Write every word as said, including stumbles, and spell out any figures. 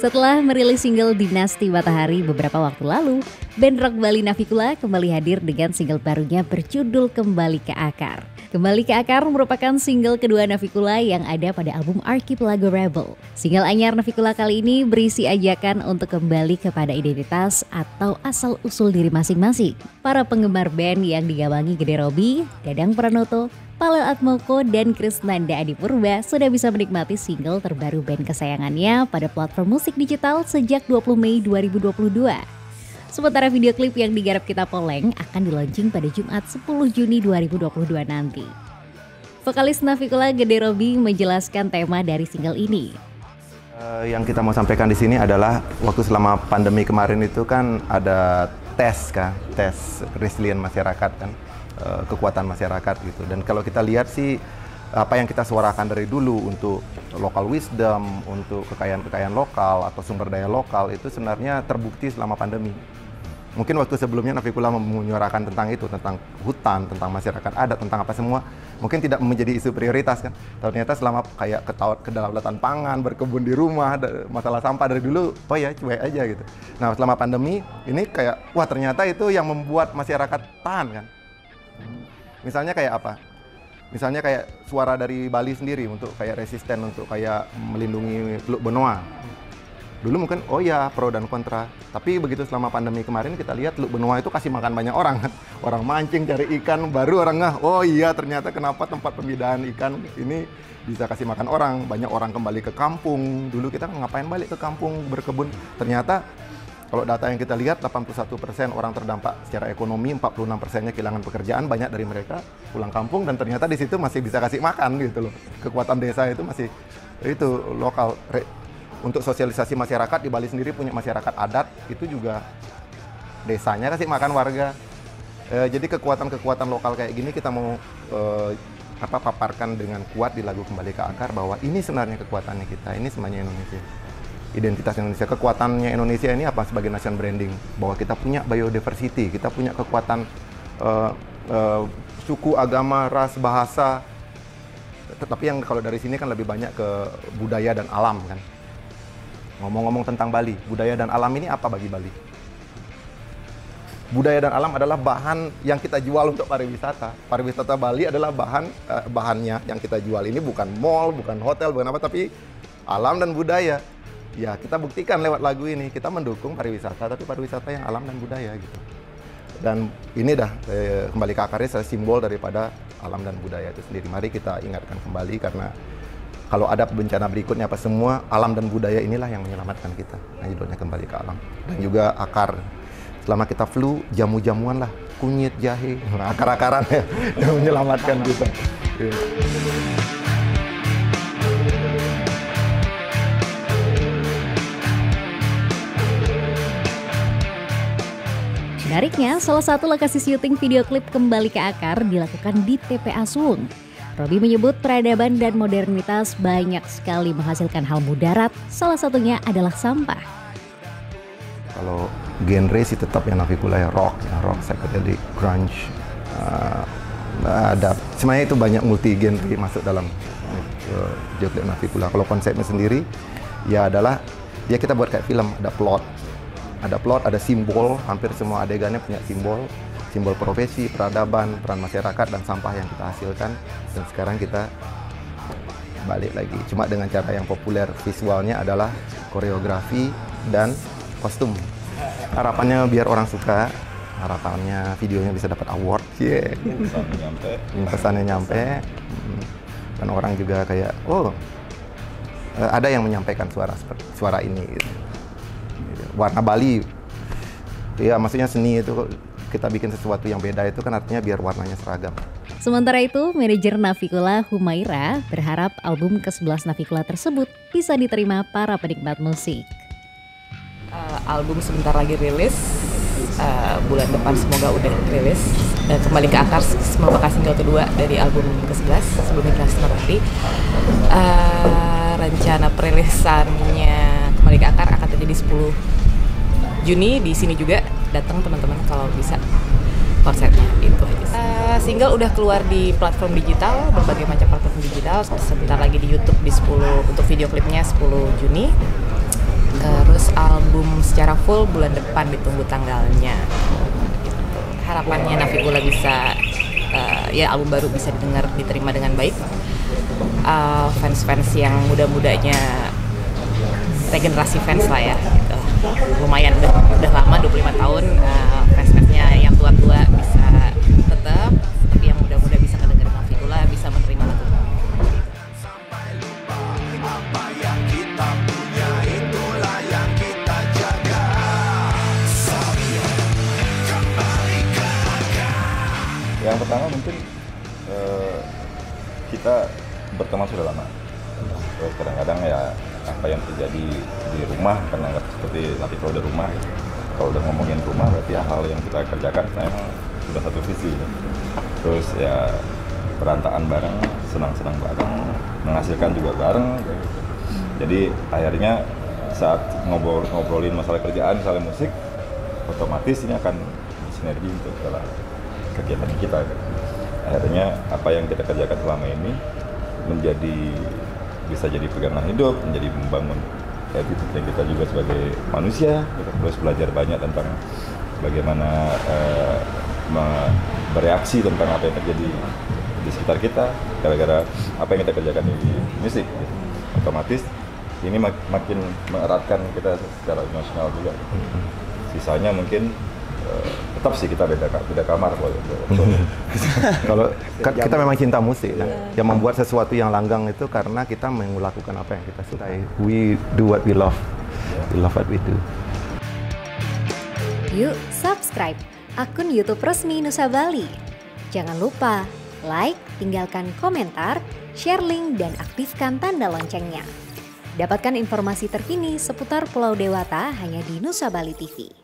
Setelah merilis single Dinasti Matahari beberapa waktu lalu, band rock Bali Navicula kembali hadir dengan single barunya berjudul Kembali ke Akar. Kembali ke Akar merupakan single kedua Navicula yang ada pada album Archipelago Rebel. Single anyar Navicula kali ini berisi ajakan untuk kembali kepada identitas atau asal-usul diri masing-masing. Para penggemar band yang digawangi Gede Robi, Dadang Pranoto, Palel Atmoko, dan Krishnanda Adipurba sudah bisa menikmati single terbaru band kesayangannya pada platform musik digital sejak dua puluh Mei dua ribu dua puluh dua. Sementara video klip yang digarap kita Poleng akan diluncurkan pada Jumat sepuluh Juni dua ribu dua puluh dua nanti. Vokalis Navicula Gede Robi menjelaskan tema dari single ini. Yang kita mau sampaikan di sini adalah waktu selama pandemi kemarin itu kan ada tes kan, tes resilient masyarakat kan. Kekuatan masyarakat gitu, dan kalau kita lihat sih apa yang kita suarakan dari dulu untuk local wisdom, untuk kekayaan-kekayaan lokal atau sumber daya lokal itu sebenarnya terbukti selama pandemi. Mungkin waktu sebelumnya Navicula menyuarakan tentang itu, tentang hutan, tentang masyarakat adat, tentang apa semua, mungkin tidak menjadi isu prioritas kan. Ternyata selama kayak kedaulatan pangan, berkebun di rumah, masalah sampah dari dulu, oh ya cuek aja gitu. Nah selama pandemi ini kayak wah ternyata itu yang membuat masyarakat tahan kan. Misalnya kayak apa? Misalnya kayak suara dari Bali sendiri untuk kayak resisten, untuk kayak melindungi Teluk Benoa. Dulu mungkin oh ya pro dan kontra, tapi begitu selama pandemi kemarin kita lihat Teluk Benoa itu kasih makan banyak orang. Orang mancing cari ikan, baru orang ngeh, oh iya ternyata kenapa tempat pembidahan ikan ini bisa kasih makan orang. Banyak orang kembali ke kampung, dulu kita ngapain balik ke kampung berkebun, ternyata kalau data yang kita lihat, delapan puluh satu persen orang terdampak secara ekonomi, empat puluh enam persennya kehilangan pekerjaan, banyak dari mereka pulang kampung, dan ternyata di situ masih bisa kasih makan gitu loh. Kekuatan desa itu masih, itu lokal. Untuk sosialisasi masyarakat, di Bali sendiri punya masyarakat adat, itu juga desanya kasih makan warga. E, jadi kekuatan-kekuatan lokal kayak gini kita mau e, apa, paparkan dengan kuat di lagu Kembali ke Akar, bahwa ini sebenarnya kekuatannya kita, ini semuanya Indonesia. Identitas Indonesia, kekuatannya Indonesia ini apa sebagai nation branding, bahwa kita punya biodiversity, kita punya kekuatan uh, uh, suku, agama, ras, bahasa, tetapi yang kalau dari sini kan lebih banyak ke budaya dan alam kan. Ngomong-ngomong tentang Bali, budaya dan alam ini apa bagi Bali? Budaya dan alam adalah bahan yang kita jual untuk pariwisata. Pariwisata Bali adalah bahan uh, bahannya yang kita jual ini bukan mall, bukan hotel, bukan apa, tapi alam dan budaya. Ya, kita buktikan lewat lagu ini, kita mendukung pariwisata, tapi pariwisata yang alam dan budaya gitu. Dan ini dah, eh, Kembali ke Akarnya sebagai simbol daripada alam dan budaya itu sendiri. Mari kita ingatkan kembali, karena kalau ada bencana berikutnya apa semua, alam dan budaya inilah yang menyelamatkan kita. Nah, judulnya Kembali ke Alam. Dan juga akar. Selama kita flu, jamu-jamuan lah, kunyit, jahe, nah, akar-akaran ya, yang menyelamatkan kita. Yeah. Menariknya, salah satu lokasi syuting video klip Kembali ke Akar dilakukan di T P A Sung. Robi menyebut peradaban dan modernitas banyak sekali menghasilkan hal mudarat, salah satunya adalah sampah. Kalau genre sih tetap yang Navicula ya, rock, ya, rock, psychedelic, grunge, uh, ada. Sebenarnya itu banyak multi genre masuk dalam uh, genre Navicula. Kalau konsepnya sendiri, ya adalah ya kita buat kayak film, ada plot. Ada plot, ada simbol, hampir semua adegannya punya simbol. Simbol profesi, peradaban, peran masyarakat, dan sampah yang kita hasilkan. Dan sekarang kita balik lagi. Cuma dengan cara yang populer, visualnya adalah koreografi dan kostum. Harapannya biar orang suka, harapannya videonya bisa dapat award. Yeah. Pesannya nyampe. Pesannya nyampe. Dan orang juga kayak, oh ada yang menyampaikan suara, suara ini gitu. Warna Bali, ya maksudnya seni itu kita bikin sesuatu yang beda itu kan artinya biar warnanya seragam. Sementara itu, manajer Navicula Humaira berharap album ke sebelas Navicula tersebut bisa diterima para penikmat musik. Uh, album sebentar lagi rilis, uh, bulan depan semoga udah rilis. Dan Kembali ke Akar merupakan single kedua dari album ke sebelas sebelum Dinasti Matahari. Uh, rencana perilisannya Kembali ke Akar akan terjadi sepuluh Juni di sini juga, datang teman-teman kalau bisa konsernya itu. Uh, single udah keluar di platform digital, berbagai macam platform digital, sebentar lagi di YouTube di sepuluh untuk video klipnya sepuluh Juni. Terus album secara full bulan depan, ditunggu tanggalnya. Harapannya Navicula bisa uh, ya album baru bisa didengar, diterima dengan baik. Uh, fans-fans yang muda-mudanya, regenerasi fans lah ya, gitu. Lumayan udah, udah lama dua puluh lima tahun. Uh, fans-fansnya yang tua-tua bisa tetap, tapi yang muda-muda bisa kedengerin Navicula, bisa menerima lagu. Yang pertama mungkin uh, kita berteman sudah lama. Kadang-kadang ya apa yang terjadi di rumah, karena seperti nanti kalau udah rumah, kalau udah ngomongin rumah berarti hal yang kita kerjakan memang sudah satu visi. Terus ya perantaan bareng, senang-senang bareng, menghasilkan juga bareng. Jadi akhirnya saat ngobrol ngobrolin masalah kerjaan, masalah musik, otomatis ini akan sinergi untuk dalam kegiatan kita. Akhirnya apa yang kita kerjakan selama ini menjadi bisa jadi pegangan hidup, menjadi membangun attitude kita juga sebagai manusia. Kita terus belajar banyak tentang bagaimana uh, bereaksi tentang apa yang terjadi di sekitar kita gara-gara apa yang kita kerjakan di musik. Otomatis ini mak makin mengeratkan kita secara emosional juga. Sisanya mungkin uh, tetap sih kita beda, beda kamar kalau kalau kita memang cinta musik, yeah. Yang membuat sesuatu yang langgang itu karena kita melakukan apa yang kita sukai. We do what we love, yeah. We love what we do. Yuk subscribe akun YouTube resmi Nusa Bali. Jangan lupa like, tinggalkan komentar, share link, dan aktifkan tanda loncengnya. Dapatkan informasi terkini seputar Pulau Dewata hanya di Nusa Bali T V.